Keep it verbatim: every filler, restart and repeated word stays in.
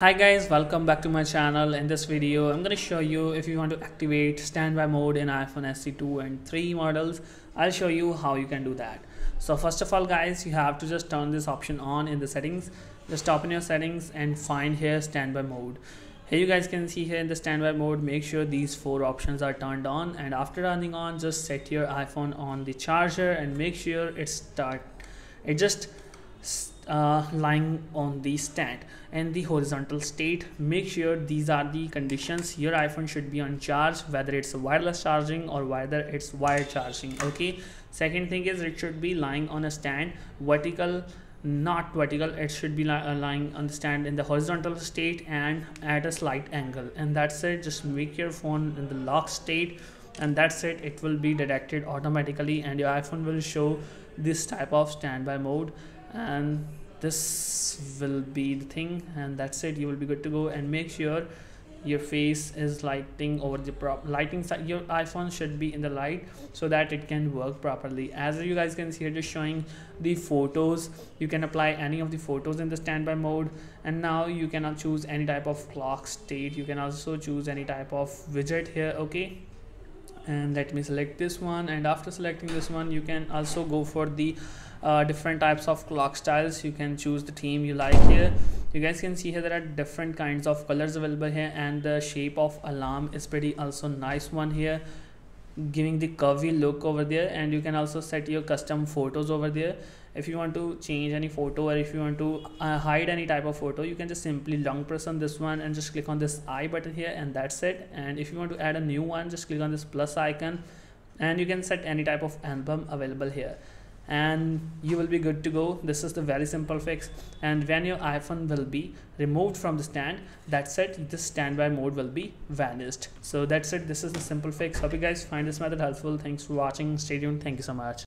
Hi guys, welcome back to my channel. In this video I'm going to show you if you want to activate standby mode in iPhone S E two and three models. I'll show you how you can do that. So first of all guys, you have to just turn this option on in the settings. Just open your settings and find here standby mode. Here you guys can see here in the standby mode, make sure these four options are turned on, and after turning on just set your iPhone on the charger and make sure it start it just Uh, lying on the stand and the horizontal state. Make sure these are the conditions your iPhone should be on charge, whether it's wireless charging or whether it's wired charging. Okay, second thing is it should be lying on a stand, vertical, not vertical. It should be li- lying on the stand in the horizontal state and at a slight angle, and that's it. Just make your phone in the lock state and that's it. It will be detected automatically and your iPhone will show this type of standby mode, and this will be the thing, and that's it. You will be good to go. And make sure your face is lighting over the prop lighting side. Your iPhone should be in the light so that it can work properly. As you guys can see, I'm just showing the photos. You can apply any of the photos in the standby mode, and now you cannot choose any type of clock state. You can also choose any type of widget here. Okay, and let me select this one, and after selecting this one you can also go for the uh, different types of clock styles. You can choose the theme you like here. You guys can see here there are different kinds of colors available here, and the shape of alarm is pretty also nice one here, giving the curvy look over there. And you can also set your custom photos over there. If you want to change any photo or if you want to uh, hide any type of photo, you can just simply long press on this one and just click on this I button here, and that's it. And if you want to add a new one, just click on this plus icon, and you can set any type of album available here, and you will be good to go. This is the very simple fix. And when your iPhone will be removed from the stand, that's it, this standby mode will be vanished. So that's it. This is the simple fix. Hope you guys find this method helpful. Thanks for watching. Stay tuned. Thank you so much.